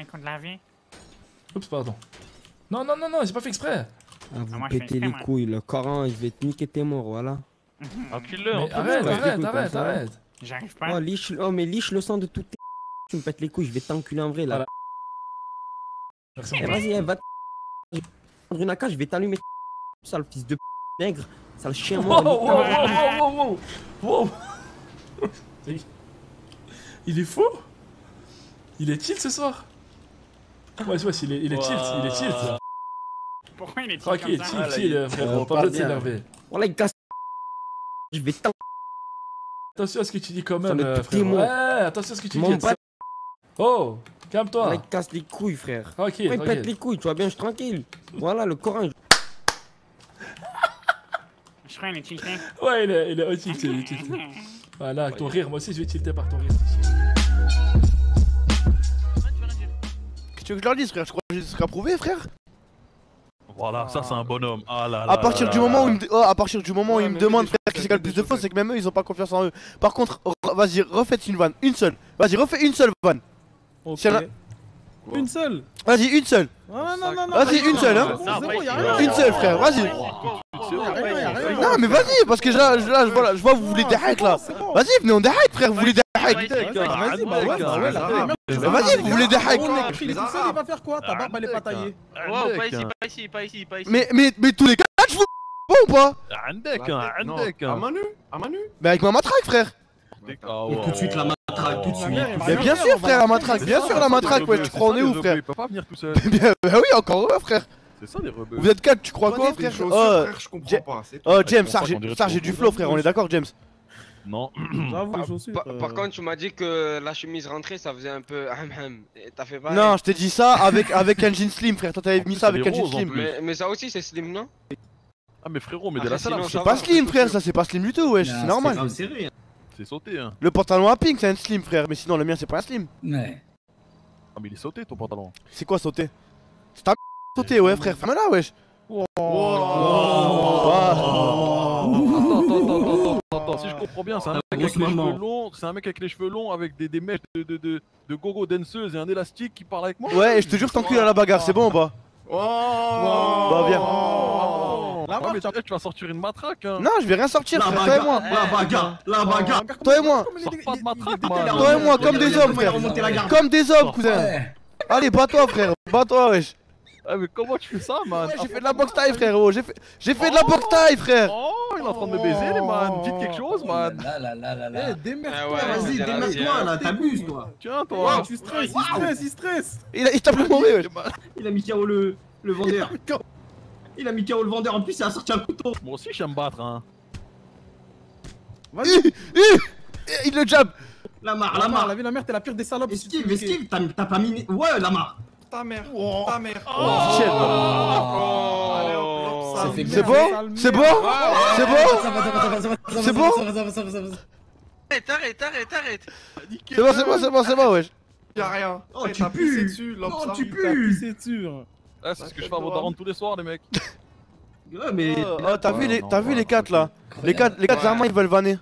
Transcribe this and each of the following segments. Un coup de la vie. Oups, pardon. Non, non, non, non, j'ai pas fait exprès. Ah, vous moi, pétez les couilles, le Coran, il va te niquer tes morts, voilà. Encule-le, arrête. J'arrive pas. Oh, liche, oh, mais liche le sang de toutes tes. Tu me pètes les couilles, je vais t'enculer en vrai là. Vas-y, va te. Je vais prendre une AK, je vais t'allumer. Sale fils de p nègre, sale chien mort. Wow. Il est fou. Il est tilt ce soir. Ouais, il est tilt. Pourquoi il est tilt? Ok, tilt, frérot, pas besoin de s'énerver. Oh là, il casse. Je vais t'en. Attention à ce que tu dis quand même, frérot. Ouais, attention à ce que tu dis. Oh, calme-toi. Il casse les couilles, frère. Ok, il pète les couilles, tu vois bien, je suis tranquille. Voilà, le Coran. Je crois qu'il est tilté. Ouais, il est au tilt, il est tilté. Voilà, ton rire, moi aussi je vais tilter par ton rire. Tu veux que je leur dise, frère? Je crois que j'ai jusqu'à prouver, frère. Voilà, ça c'est un bonhomme. Ah là là. À partir du moment où ils me demandent, frère, qui c'est qui a le plus de fautes, c'est que même eux ils ont pas confiance en eux. Par contre, vas-y, refaites une vanne, une seule. Vas-y, refais une seule vanne. Une seule. Vas-y, une seule. Vas-y, une seule, hein. Une seule, frère, vas-y. Non, mais vas-y, parce que là, je vois, vous voulez des hacks là. Vas-y, venez, on des hacks, frère, vous voulez des hacks. Vas-y, vas-y, vous voulez des hacks. Il est tout seul, il va faire quoi? Ta barbe, elle est pas taillée. Wow, pas ici. Mais tous les cas, je vous bon ou pas? Un bec. À Manu. Mais avec ma matraque, frère. Tout de suite, la matraque, tout de suite. Mais bien sûr, frère, la matraque, bien sûr, la matraque, ouais, tu crois on est où, frère? Il peut pas venir tout seul. Bah oui, encore heureux, frère. C'est ça les rebeux. Vous êtes quatre, tu crois quoi, frère? Je comprends pas. Oh, James, ça j'ai du flow, frère, on est d'accord, James? Non. Par contre, tu m'as dit que la chemise rentrée, ça faisait un peu. T'as fait pas. Non, je t'ai dit ça avec un jean slim, frère. Toi, t'avais mis ça avec un jean slim. Mais ça aussi, c'est slim, non? Ah, mais frérot, mais de la salade. C'est pas slim, frère, ça, c'est pas slim du tout, wesh, c'est normal. C'est sauté, hein. Le pantalon à pink, c'est un slim, frère, mais sinon, le mien, c'est pas un slim. Ouais. Ah, mais il est sauté, ton pantalon. C'est quoi sauté? C'est ta sauté, ouais, frère. Ferme là, wesh. Attends, si je comprends bien, c'est un mec avec les cheveux longs, avec des mèches de gogo danseuse et un élastique qui parle avec moi. Ouais, et je te jure, t'encules à la bagarre, c'est bon, bah. Bah, viens. Ouais, mais tu vas sortir une matraque, hein. Non, je vais rien sortir, frère, toi et moi. La bagarre. Toi et moi. Sors pas de matraque, toi et moi, comme des hommes, frère. Comme des hommes, cousin. Allez, bats-toi, frère. Bats-toi, wesh. Ah mais comment tu fais ça, man? J'ai fait de la boxe taille, frérot. J'ai fait de la boxe taille, frère. Oh, il est en train de me baiser, les man. Dites quelque chose, man. Là. Démerde-toi, vas-y, démerde-toi, là. T'abuses, toi. Tiens, toi. Il stresse. Il tape le mauvais, wesh. Il a mis KO le vendeur. En plus, il a sorti un couteau. Moi aussi, j'aime battre, hein. Vas-y. Il le jab. La marre. La vie, la merde, t'es la pire des salopes. Esquive. T'as pas miné. Ouais, la marre. Ta mère. C'est bon. Arrête. C'est bon, wesh. Y'a rien. Tu pues. Ah, c'est ce que je fais à mon daron tous les soirs, les mecs. Ouais, mais. Oh, t'as vu les 4 là? Les 4 armes, ils veulent vanner.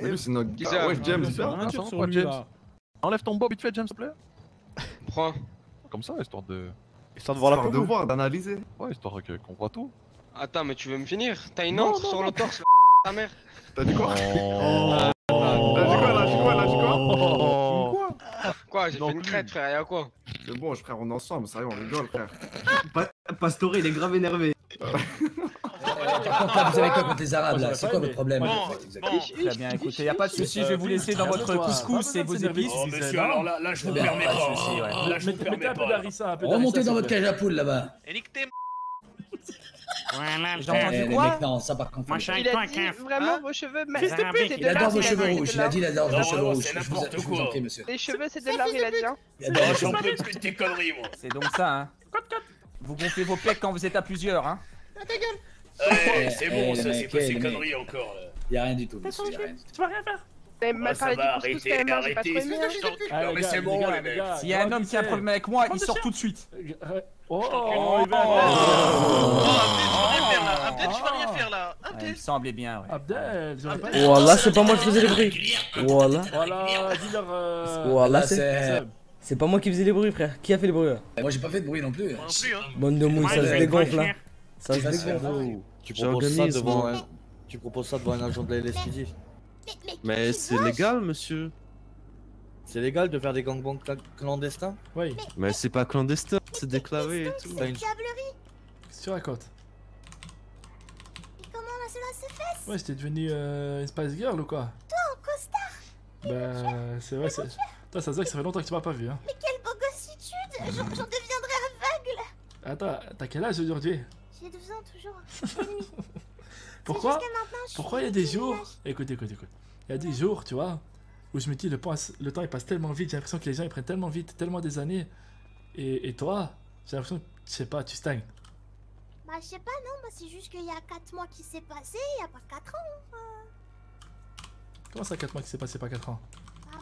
Mais lui, c'est notre gars. Ouais, James, enlève ton bob, vite fait, James, s'il te plaît. Prends. Comme ça, histoire de voir la peau. D'analyser. Ouais, histoire qu'on voit tout. Attends, mais tu veux me finir? T'as une encre sur le torse, ta mère. T'as dit quoi? T'as dit quoi? Quoi, j'ai fait une crête, frère, y'a quoi? C'est bon, frère, on est ensemble, sérieux, on rigole, frère. Pastore, il est grave énervé. Vous avez quoi contre les Arabes là? C'est quoi votre problème? Très bien, écoutez, y'a pas de soucis, je vais vous laisser dans votre couscous et vos épices. Oh monsieur, alors là je vous permets pas. Mettez un peu d'harissa. Remontez dans votre cage à poules là-bas. Et nique tes m****. J'ai entendu quoi? Il a dit vraiment vos cheveux, mais il adore vos cheveux rouges, je vous en prie monsieur. Les cheveux c'est de l'art, il a dit hein. J'en peux plus de tes conneries moi. C'est donc ça hein. Vous gonflez vos pecs quand vous êtes à plusieurs hein. Ouais, c'est bon, ça c'est pas ces conneries encore. Y'a rien du tout, monsieur. Tu vas rien faire. Ça va, arrêtez. Non mais c'est bon, les mecs. S'il y a un homme qui a un problème avec moi, il sort tout de suite. Abdel, tu vas rien faire là. Il me semblait bien, ouais. Abdel, j'aurais pas. Voilà, c'est pas moi qui faisais les bruits. Voilà, dis-leur. Voilà, c'est. C'est pas moi qui faisais les bruits, frère. Qui a fait les bruits là? Moi j'ai pas fait de bruit non plus. Moi non plus, hein. Bande de mouille, ça se dégonfle là. Ça se dégonfle. Tu proposes ça devant un agent de la LSPD. Mais c'est légal, monsieur. C'est légal de faire des gangbangs clandestins? Oui. Mais c'est pas clandestin, c'est déclaré et tout. C'est une diablerie. Sur la côte. Et comment cela se fait? Ouais, c'était devenu une Spice Girl ou quoi? Toi en costard? Bah, c'est vrai, c'est. Toi, ça se voit que ça fait longtemps que tu m'as pas vu, hein. Mais quelle beau gossitude! J'en deviendrai aveugle! Attends, t'as quel âge aujourd'hui? J'ai 12 ans toujours. Pourquoi? Pourquoi il y a des jours. Écoute. Il y a des jours, tu vois, où je me dis le temps il passe tellement vite, j'ai l'impression que les gens ils prennent tellement vite, tellement des années. Et toi, j'ai l'impression que, je sais pas, tu stagnes. Bah, je sais pas, non, bah, c'est juste qu'il y a 4 mois qui s'est passé, il y a pas 4 ans. Comment ça, 4 mois qui s'est passé, pas 4 ans?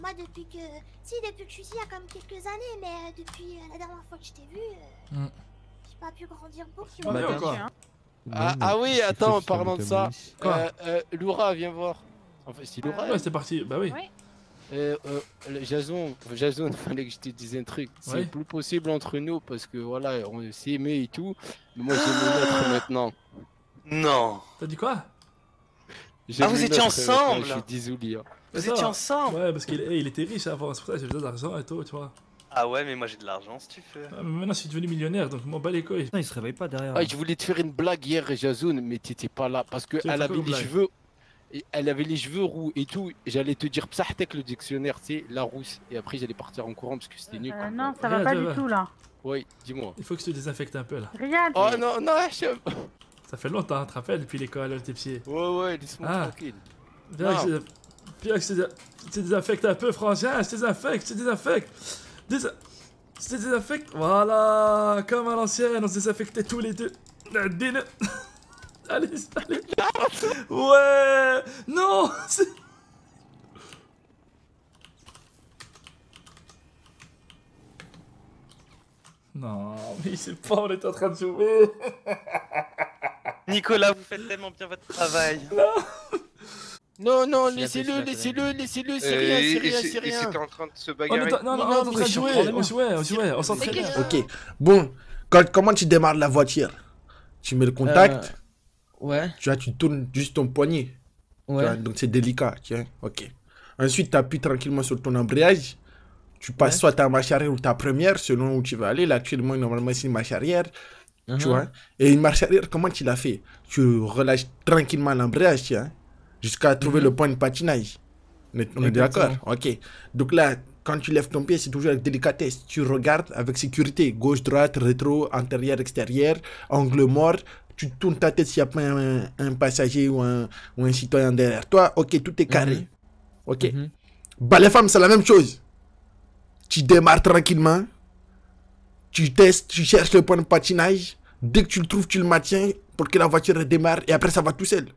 Moi depuis que. Si, depuis que je suis ici, il y a quand même quelques années, mais depuis la dernière fois que je t'ai vu, j'ai pas pu grandir beaucoup. Ah oui, attends, en parlant de ça, Laura, viens voir. En fait, c'est Laura. Ouais, c'est parti, bah oui. Jason, il fallait que je te dise un truc. C'est plus possible entre nous parce que voilà, on s'est aimé et tout. Mais moi, j'ai mes lettres maintenant. Non. T'as dit quoi? Ah, vous étiez ensemble! Je suis désolé. Hein. Vous étiez ensemble! Ouais, parce qu'il était riche avant, c'est pour ça que j'ai besoin d'argent et tout, tu vois. Ah ouais, mais moi j'ai de l'argent si tu fais. Ah, mais maintenant je suis devenu millionnaire donc m'en bats les couilles. Non, il se réveille pas derrière. Ah, je voulais te faire une blague hier, Jason, mais t'étais pas là parce qu'elle avait les cheveux. Elle avait les cheveux roux et tout. J'allais te dire psahtek le dictionnaire, tu sais, la rousse. Et après j'allais partir en courant parce que c'était nul. Non, ça va pas du tout là. Oui, dis-moi. Il faut que je te désinfecte un peu là. Rien! Oh non, non, ça fait longtemps, tu te rappelles, depuis l'école, tes pieds. Ouais, laisse-moi tranquille. Viens que je te désinfecte un peu, frangin, je te désinfecte. Voilà, comme à l'ancienne, on se désinfectait tous les deux. Allez. Ouais. Non. Non, mais il sait pas, on était en train de jouer. Nicolas, vous faites tellement bien votre travail. Non, laissez-le, c'est rien. C'était en train de se bagarrer. Non, on est en train de jouer, on s'entraînait. Ok, bon, comment tu démarres la voiture? Tu mets le contact. Ouais. Tu vois, tu tournes juste ton poignet. Ouais. Donc c'est délicat, tiens, ok. Ensuite, tu appuies tranquillement sur ton embrayage. Tu passes soit ta marche arrière ou ta première, selon où tu vas aller. Là, actuellement, normalement, c'est une marche arrière. Tu vois. Et une marche arrière, comment tu l'as fait? Tu relâches tranquillement l'embrayage, tiens, jusqu'à trouver le point de patinage. On est d'accord? Ok. Donc là, quand tu lèves ton pied, c'est toujours avec délicatesse. Tu regardes avec sécurité. Gauche, droite, rétro, antérieur, extérieur, angle mort. Tu tournes ta tête s'il n'y a pas un passager ou un citoyen derrière toi. Ok, tout est carré. Ok. Bah, les femmes, c'est la même chose. Tu démarres tranquillement, tu testes, tu cherches le point de patinage. Dès que tu le trouves, tu le maintiens pour que la voiture redémarre et après ça va tout seul.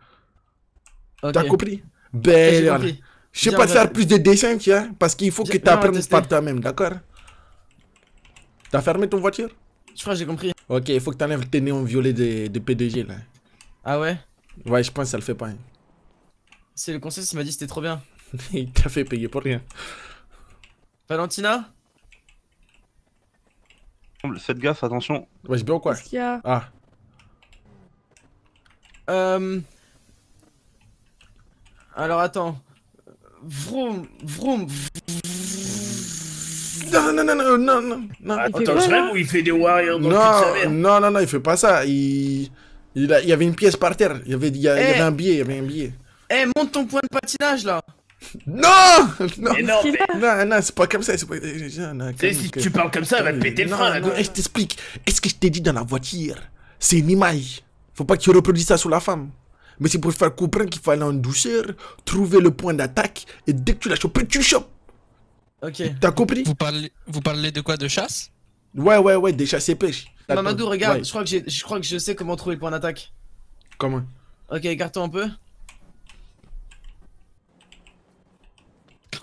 Okay. T'as compris? Ben, voilà. Je sais pas te faire plus de dessins, tiens, parce qu'il faut que tu apprennes par toi-même, d'accord? T'as fermé ton voiture? Je crois que j'ai compris. Ok, il faut que t'enlèves tes néons violets de PDG là. Ah ouais? Ouais, je pense que ça le fait pas. Hein. C'est le conseil qui m'a dit que c'était trop bien. Il t'a fait payer pour rien. Valentina? Faites gaffe, attention. Ouais, je bien ou quoi? Qu'est-ce qu'il y a? Ah. Alors attends. Vroom, vroom. Non. Attends, c'est vrai où il fait des warriors dans le cul de sa mère? Non, il fait pas ça. Il y avait une pièce par terre. Il y avait un billet, Eh, monte ton point de patinage là. Non, c'est pas comme ça. Si tu parles comme ça, elle va te péter le frein. Non, je t'explique. Est-ce que je t'ai dit dans la voiture? C'est une image. Faut pas que tu reproduises ça sur la femme. Mais c'est pour faire comprendre qu'il faut aller en douceur, trouver le point d'attaque, et dès que tu l'as chopé, tu le chopes. Ok. T'as compris? Vous parlez de quoi? De chasse? Ouais, des chasses et pêches. Mamadou, regarde, je crois que je sais comment trouver le point d'attaque. Comment? Ok, écarte-toi un peu.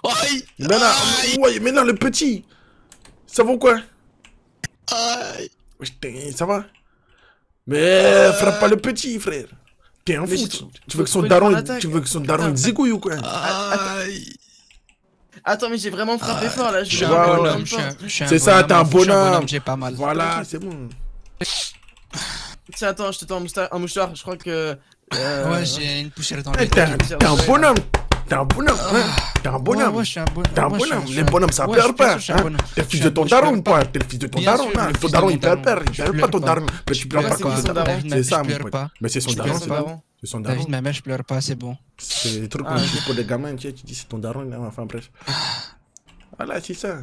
Aïe! Mais non, le petit! Ça vaut quoi? Aïe! Ça va? Mais frappe pas le petit, frère! T'es un fou! Tu veux que son daron il zigouille ou quoi? Aïe! Attends, mais j'ai vraiment frappé fort là. Je suis un bonhomme. C'est ça, t'es un bonhomme. J'ai pas mal. Voilà, c'est bon. Tiens, attends, je te tends un mouchoir. Je crois que. Ouais, j'ai une poussière dans les. T'es un bonhomme. T'es un bonhomme, hein. T'es un bonhomme. Ouais, t'es un bonhomme. Les bonhommes, ça perd pas. T'es le fils de ton daron, quoi. T'es le fils de ton daron. Ton daron, il perd pas. Il perd pas ton daron. Mais tu pleures pas quand ton daron. C'est ça, mon pote. Mais c'est son daron. C'est son daron. La vie de ma mère, je pleure pas, c'est bon. C'est des trucs qu'on dit pour les gamins, tu sais, tu dis c'est ton daron, enfin bref. Voilà, c'est ça.